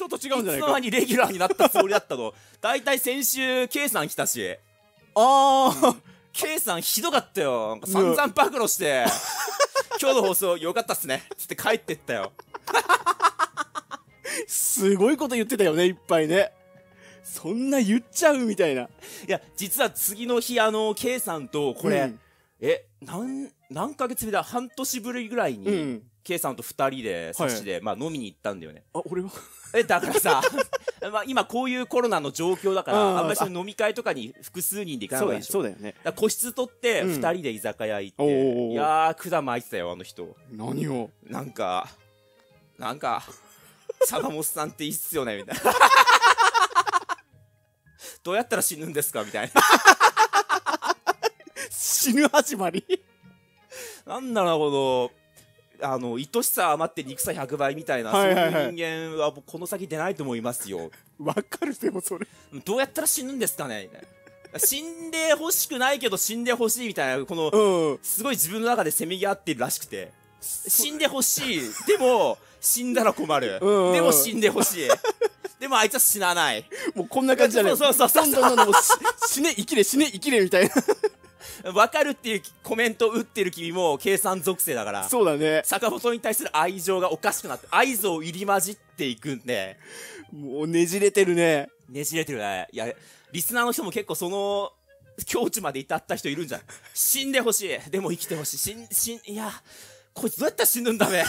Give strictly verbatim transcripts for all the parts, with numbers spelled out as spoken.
ちょっと違うんじゃないか。いつの間にレギュラーになったつもりだったの。だいたい先週 K さん来たし、あー、うん、K さんひどかったよ。なんか散々暴露して、うん、今日の放送よかったっすねつって帰ってったよ。すごいこと言ってたよね、いっぱいね。そんな言っちゃうみたいな。いや、実は次の日、あの、K さんと、これ、うん、え、なん、何ヶ月ぶりだ、半年ぶりぐらいに、うん、K さんと二人で、サッシで、はい、まあ飲みに行ったんだよね。あ、俺はえ、だからさ、まあ今こういうコロナの状況だから、あ, あんまりその飲み会とかに複数人で行かない方がいいでしょ。そうだよね。だから個室取って、二人で居酒屋行って、うん、いやー、管巻いてたよ、あの人。何をなんか、なんか、坂本さんっていいっすよね、みたいな。どうやったら死ぬんですかみたいな。死ぬ始まりなんだろう、この、あの、愛しさ余って憎さひゃくばいみたいな、そういう人間はこの先出ないと思いますよ。わかる、でもそれ。どうやったら死ぬんですかねみたいな。死んでほしくないけど死んでほしいみたいな、この、うん、すごい自分の中でせめぎ合ってるらしくて。死んでほしい。でも、死んだら困る。うん、でも死んでほしい。でもあいつは死なない。もうこんな感じじゃない。そうそうそう。どんどんどんどん死ね生きれ死ね生きれみたいな。わかるっていうコメント打ってる君も計算属性だから。そうだね。坂本に対する愛情がおかしくなって、愛憎を入り混じっていくんで。もうねじれてるね。ねじれてるね。いや、リスナーの人も結構その、境地まで至った人いるんじゃない？死んでほしい。でも生きてほしい。死ん、死ん、いや、こいつどうやったら死ぬんだべ。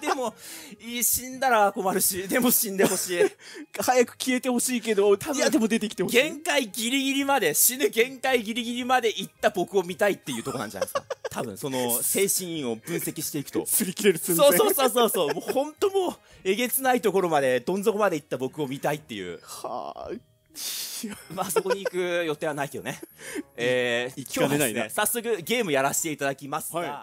でも、死んだら困るし、でも死んでほしい。早く消えてほしいけど、多分、いやでも出てきてほしい。限界ギリギリまで、死ぬ限界ギリギリまで行った僕を見たいっていうとこなんじゃないですか。多分、その、精神を分析していくと。擦り切れる寸前。そうそうそうそう。もうほんともう、えげつないところまで、どん底まで行った僕を見たいっていう。はぁ。まあそこに行く予定はないけどね。えー、今日はですね、早速ゲームやらせていただきますが、はい